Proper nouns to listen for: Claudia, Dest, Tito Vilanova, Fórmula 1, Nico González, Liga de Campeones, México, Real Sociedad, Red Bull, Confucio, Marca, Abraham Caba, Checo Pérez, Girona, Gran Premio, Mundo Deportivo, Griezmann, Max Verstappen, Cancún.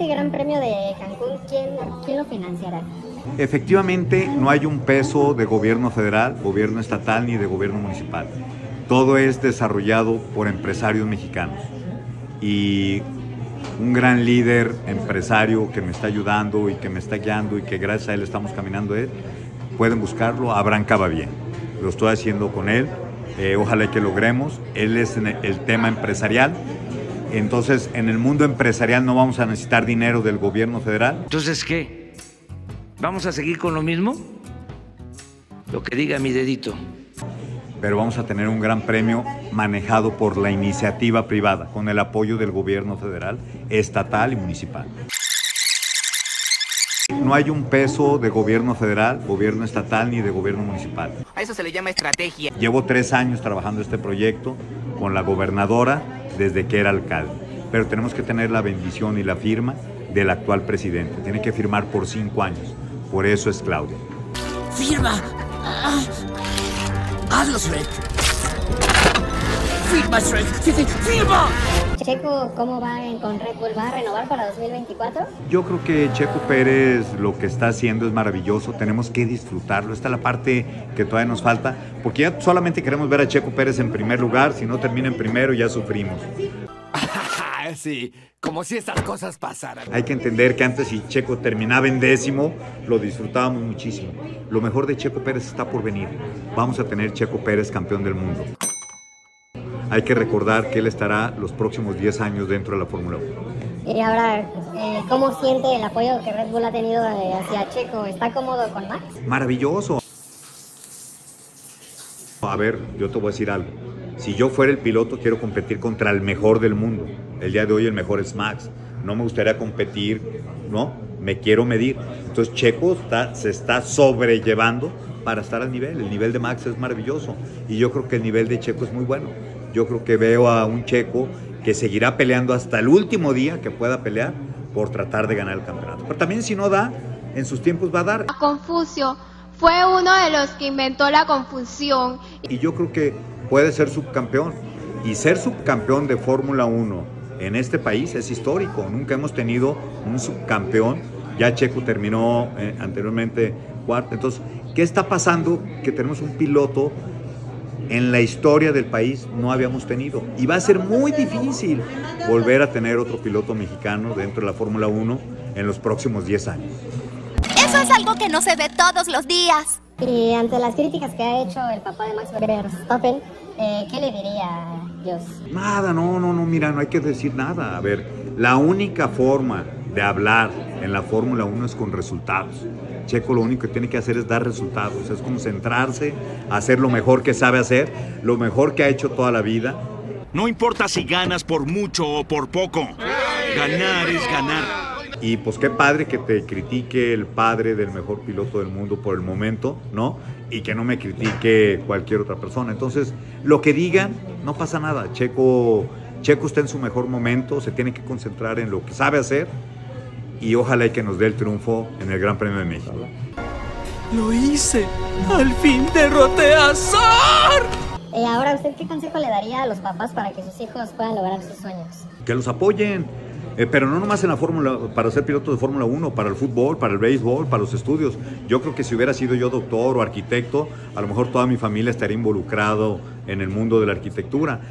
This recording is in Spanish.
este Gran Premio de Cancún, ¿quién lo financiará? Efectivamente, no hay un peso de gobierno federal, gobierno estatal ni de gobierno municipal. Todo es desarrollado por empresarios mexicanos. Y un gran líder empresario que me está ayudando y que me está guiando y que gracias a él estamos caminando es, pueden buscarlo, Abraham Caba. Lo estoy haciendo con él, ojalá que logremos. Él es en el tema empresarial. Entonces, en el mundo empresarial no vamos a necesitar dinero del gobierno federal. Entonces, ¿qué? ¿Vamos a seguir con lo mismo? Lo que diga mi dedito. Pero vamos a tener un gran premio manejado por la iniciativa privada, con el apoyo del gobierno federal, estatal y municipal. No hay un peso de gobierno federal, gobierno estatal ni de gobierno municipal. A eso se le llama estrategia. Llevo 3 años trabajando este proyecto con la gobernadora desde que era alcalde, pero tenemos que tener la bendición y la firma del actual presidente. Tiene que firmar por 5 años, por eso es Claudia. ¡Firma! ¡Hazlo, Fred! ¡Firma, Fred! ¡Firma! Checo, ¿cómo va con Red Bull? ¿Va a renovar para 2024? Yo creo que Checo Pérez lo que está haciendo es maravilloso. Tenemos que disfrutarlo. Esta es la parte que todavía nos falta, porque ya solamente queremos ver a Checo Pérez en primer lugar. Si no termina en primero, ya sufrimos. Sí, como si estas cosas pasaran. Hay que entender que antes, si Checo terminaba en décimo, lo disfrutábamos muchísimo. Lo mejor de Checo Pérez está por venir. Vamos a tener Checo Pérez campeón del mundo. Hay que recordar que él estará los próximos 10 años dentro de la Fórmula 1. Y ahora, ¿cómo siente el apoyo que Red Bull ha tenido hacia Checo? ¿Está cómodo con Max? Maravilloso. A ver, yo te voy a decir algo. Si yo fuera el piloto, quiero competir contra el mejor del mundo. El día de hoy el mejor es Max. No me gustaría competir, ¿no? Me quiero medir. Entonces Checo se está sobrellevando para estar al nivel. El nivel de Max es maravilloso. Y yo creo que el nivel de Checo es muy bueno. Yo creo que veo a un Checo que seguirá peleando hasta el último día que pueda pelear por tratar de ganar el campeonato. Pero también si no da, en sus tiempos va a dar. Confucio fue uno de los que inventó la confusión. Y yo creo que puede ser subcampeón. Y ser subcampeón de Fórmula 1 en este país es histórico. Nunca hemos tenido un subcampeón. Ya Checo terminó anteriormente cuarto. Entonces, ¿qué está pasando? Que tenemos un piloto en la historia del país no habíamos tenido. Y va a ser muy difícil volver a tener otro piloto mexicano dentro de la Fórmula 1 en los próximos 10 años. Eso es algo que no se ve todos los días. Y ante las críticas que ha hecho el papá de Max Verstappen, ¿qué le diría Dios? Nada, no, mira, no hay que decir nada. A ver, la única forma de hablar en la Fórmula 1 es con resultados. Checo lo único que tiene que hacer es dar resultados, es concentrarse, hacer lo mejor que sabe hacer, lo mejor que ha hecho toda la vida. No importa si ganas por mucho o por poco, ganar es ganar. Y pues qué padre que te critique el padre del mejor piloto del mundo por el momento, ¿no? Y que no me critique cualquier otra persona. Entonces, lo que digan, no pasa nada. Checo está en su mejor momento, se tiene que concentrar en lo que sabe hacer. Y ojalá y que nos dé el triunfo en el Gran Premio de México. ¡Lo hice! ¡Al fin derroté a Zar! Ahora, ¿usted qué consejo le daría a los papás para que sus hijos puedan lograr sus sueños? Que los apoyen, pero no nomás en la Fórmula, para ser piloto de Fórmula 1, para el fútbol, para el béisbol, para los estudios. Yo creo que si hubiera sido yo doctor o arquitecto, a lo mejor toda mi familia estaría involucrado en el mundo de la arquitectura.